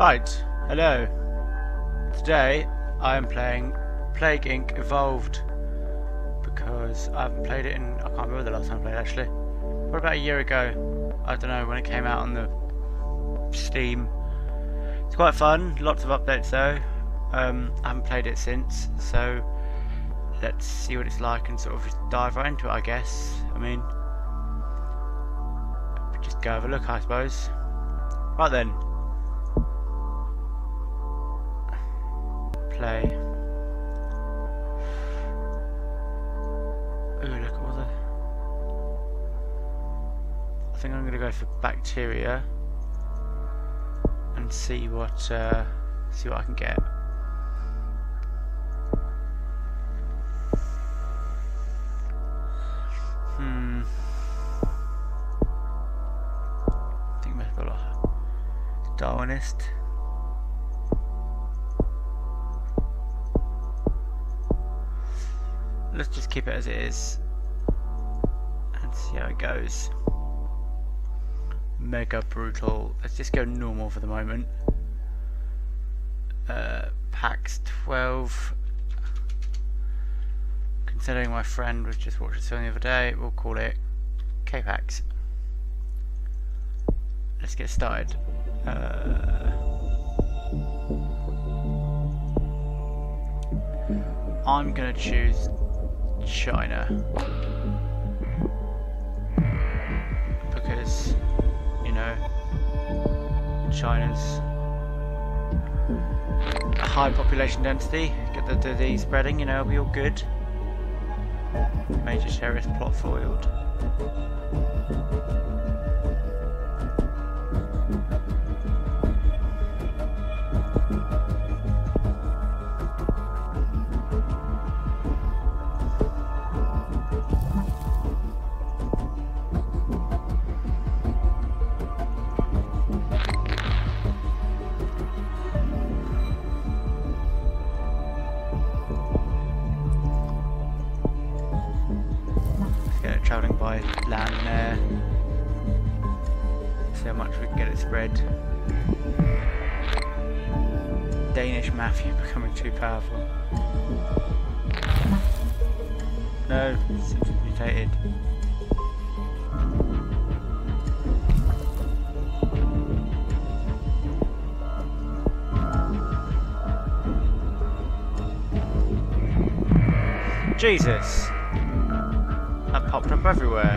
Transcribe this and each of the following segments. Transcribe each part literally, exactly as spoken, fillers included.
Right, hello. Today I am playing Plague Incorporated. Evolved because I haven't played it in, I can't remember the last time I played it actually. What about a year ago? I don't know when it came out on the Steam. It's quite fun, lots of updates though. Um, I haven't played it since, so let's see what it's like and sort of dive right into it, I guess. I mean, just go have a look, I suppose. Right then. Play. Ooh, look at all the... I think I'm going to go for bacteria and see what uh, see what I can get. Hmm. I think we've got a Darwinist. Let's just keep it as it is and see how it goes. Mega brutal. Let's just go normal for the moment. Uh, PAX twelve. Considering my friend was just watching this film the other day, we'll call it K PAX. Let's get started. Uh, I'm gonna choose China because, you know, China's a high population density, get the disease spreading, you know, it'll be all good. Major terrorist plot foiled. Travelling by land and air, so much we can get it spread. Danish mafia becoming too powerful. No, it's mutated. Jesus! That popped up everywhere.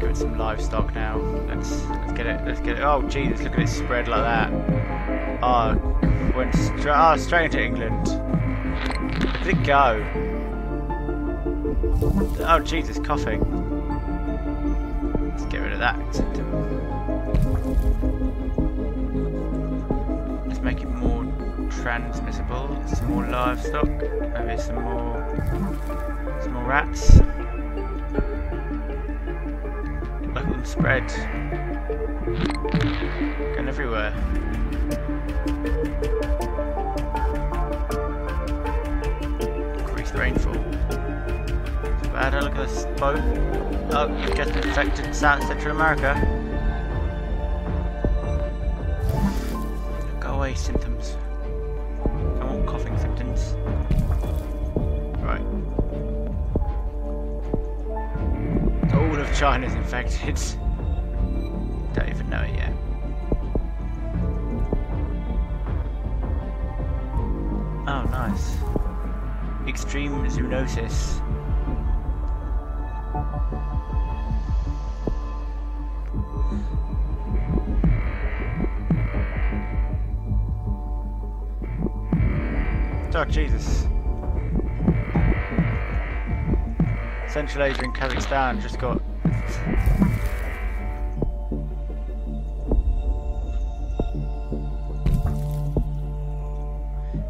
Give it some livestock now. Let's let's get it. Let's get it. Oh Jesus! Look at it spread like that. Ah, oh, went straight. Ah, oh, straight into England. Where did it go? Oh Jesus! Coughing. Let's get rid of that. Let's make it more transmissible. Some more livestock. Maybe some more, some more rats. Look at them spread. Going everywhere. Increased rainfall. Bad. Look at this boat. Oh, it just infected South Central America. Symptoms. I want coughing symptoms. Right. All of China's infected. Don't even know it yet. Oh, nice. Extreme zoonosis. Oh Jesus. Central Asia and Kazakhstan just got...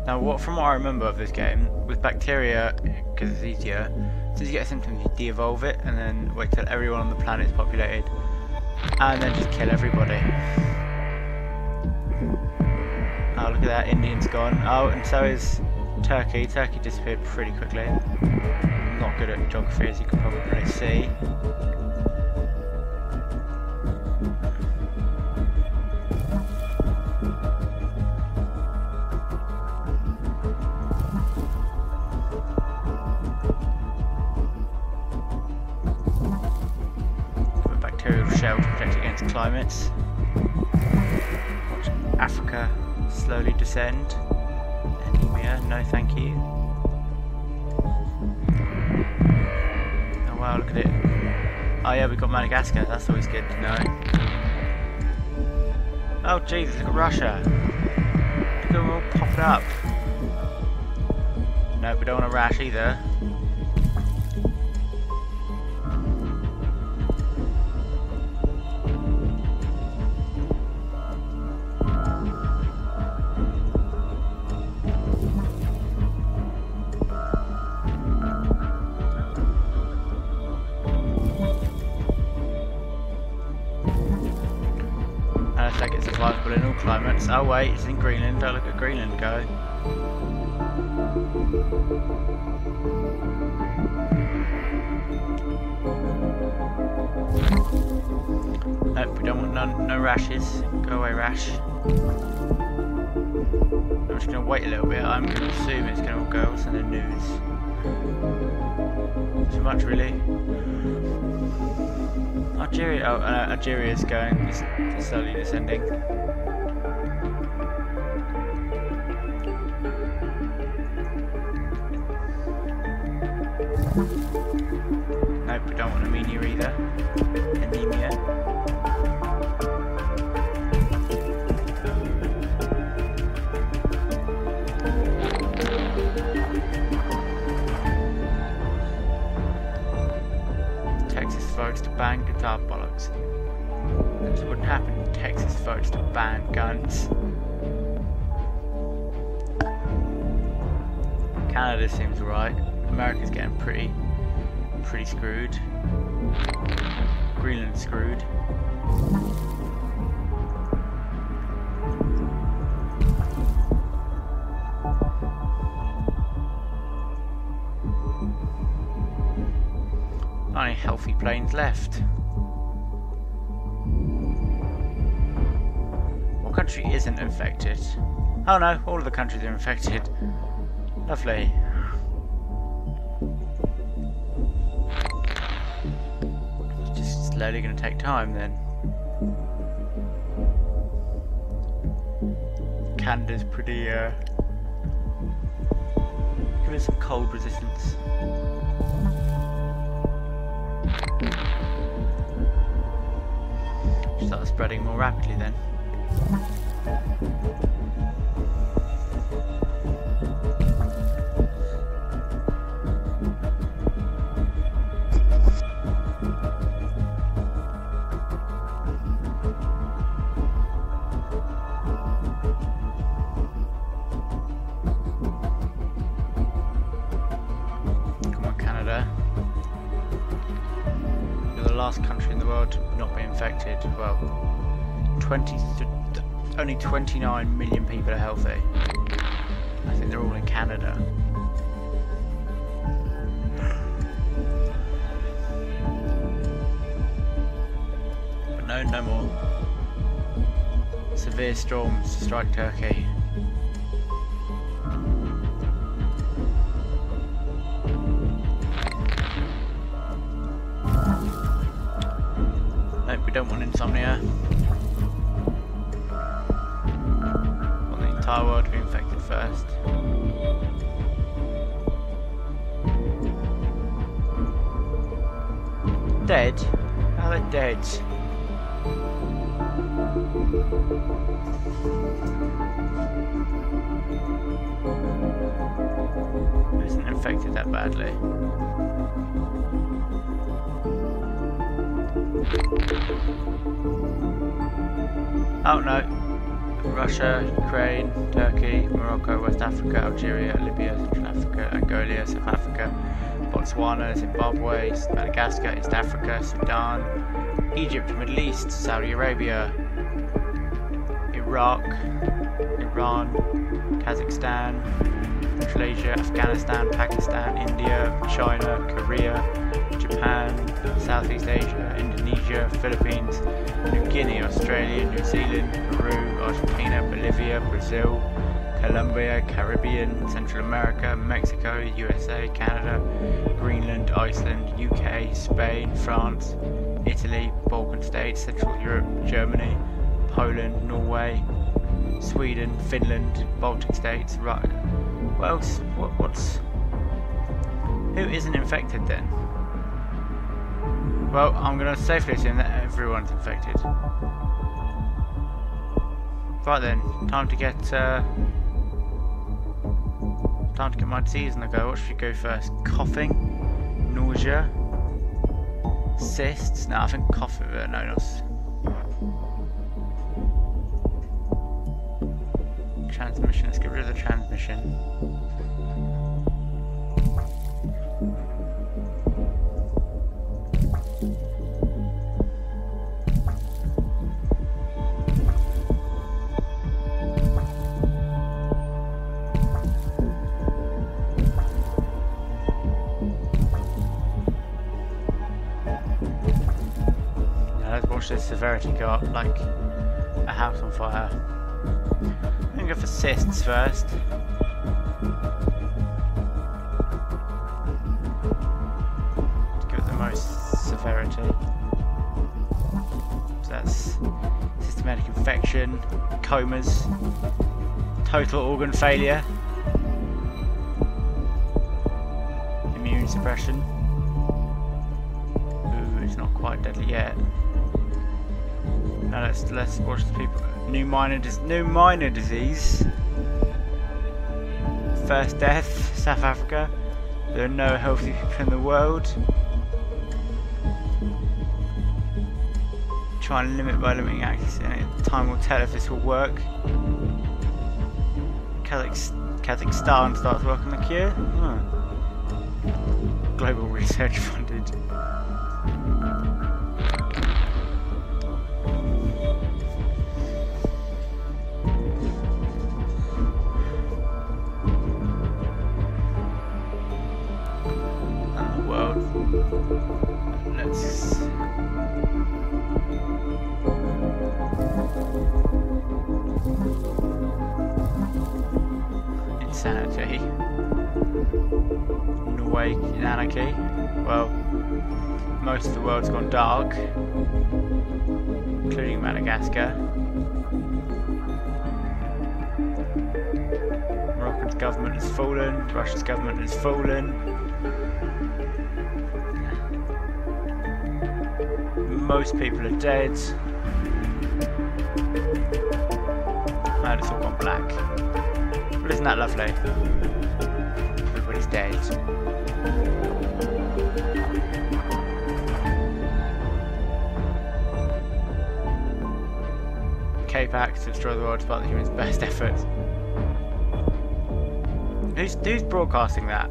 Now what, from what I remember of this game, with bacteria, because it's easier, since you get symptoms you de-evolve it and then wait till everyone on the planet is populated and then just kill everybody. Oh look at that, Indian's gone. Oh, and so is... Turkey. Turkey disappeared pretty quickly. Not good at geography, as you can probably see. Got a bacterial shell to protect against climates. Watch Africa slowly descend. No, thank you. Oh wow, look at it. Oh yeah, we've got Madagascar, that's always good to know. Oh Jesus, look at Russia. Look at them all popping up. Nope, we don't want to rash either. Oh wait, it's in Greenland. Don't look at Greenland go. Nope, we don't want none, no rashes. Go away, rash. I'm just going to wait a little bit. I'm going to assume it's going to all go. What's in the news? Too much, really. Algeria. Oh, uh, Algeria is going. It's slowly descending. Nope, we don't want anemia either. Anemia. Texas votes to ban guitar bollocks. This wouldn't happen. Texas votes to ban guns. Canada seems alright. America's getting pretty, pretty screwed. Greenland's screwed. Not any healthy planes left. What country isn't infected? Oh no, all of the countries are infected. Lovely. Slowly going to take time then. Canada's pretty, uh, give it some cold resistance. Start spreading more rapidly then. Well, twenty only twenty-nine million people are healthy. I think they're all in Canada. But no, no more severe storms to strike Turkey. Don't want insomnia. Want the entire world to be infected first. Dead? How are they dead? It isn't infected that badly. Oh no, Russia, Ukraine, Turkey, Morocco, West Africa, Algeria, Libya, Central Africa, Angola, South Africa, Botswana, Zimbabwe, Madagascar, East Africa, Sudan, Egypt, Middle East, Saudi Arabia, Iraq, Iran, Kazakhstan, Central Asia, Afghanistan, Pakistan, India, China, Korea, Japan, Southeast Asia, Indonesia, Philippines, New Guinea, Australia, New Zealand, Peru, Argentina, Bolivia, Brazil, Colombia, Caribbean, Central America, Mexico, U S A, Canada, Greenland, Iceland, U K, Spain, France, Italy, Balkan states, Central Europe, Germany, Poland, Norway, Sweden, Finland, Baltic states, right. What else? What, what's... Who isn't infected then? Well, I'm going to safely assume that everyone's infected. Right then, time to get, uh... time to get my disease on the go. What should we go first? Coughing, nausea, cysts. No, I think cough. Uh, no, not transmission. Let's get rid of the transmission. The severity go up like a house on fire. I'm gonna go for cysts first. Give it the most severity. So that's systematic infection, comas, total organ failure, immune suppression. Ooh, it's not quite deadly yet. Now let's let's watch the people. New minor dis new minor disease. First death, South Africa. There are no healthy people in the world. Try and limit by limiting access. Time will tell if this will work. Kazakhstan starts working the cure. Huh. Global research funded. Insanity. Norway in anarchy. Well, most of the world's gone dark, including Madagascar. Morocco's government has fallen. Russia's government has fallen. Most people are dead. Man, it's all gone black. But isn't that lovely? Everybody's dead. K PAX to destroy the world despite the humans' best efforts. Who's, who's broadcasting that?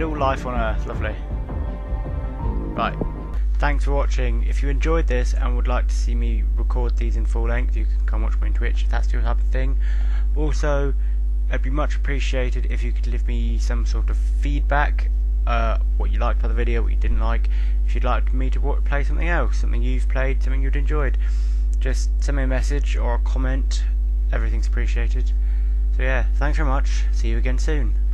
All life on Earth, lovely. Right, thanks for watching. If you enjoyed this and would like to see me record these in full length, you can come watch me on Twitch if that's your type of thing. Also, it'd be much appreciated if you could leave me some sort of feedback, uh, what you liked about the video, what you didn't like, if you'd like me to watch, play something else, something you've played, something you'd enjoyed. Just send me a message or a comment, everything's appreciated. So yeah, thanks very much, see you again soon.